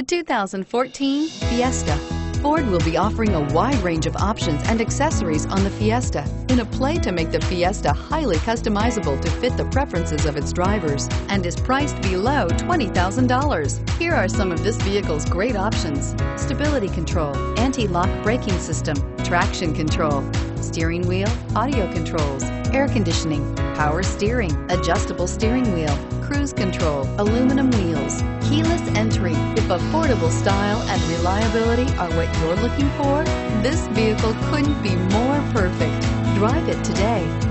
The 2014 Fiesta. Ford will be offering a wide range of options and accessories on the Fiesta in a play to make the Fiesta highly customizable to fit the preferences of its drivers, and is priced below $20,000. Here are some of this vehicle's great options: stability control, anti-lock braking system, traction control, steering wheel audio controls, air conditioning, power steering, adjustable steering wheel, cruise control, aluminum wheels, keyless entry. If affordable style and reliability are what you're looking for, this vehicle couldn't be more perfect. Drive it today.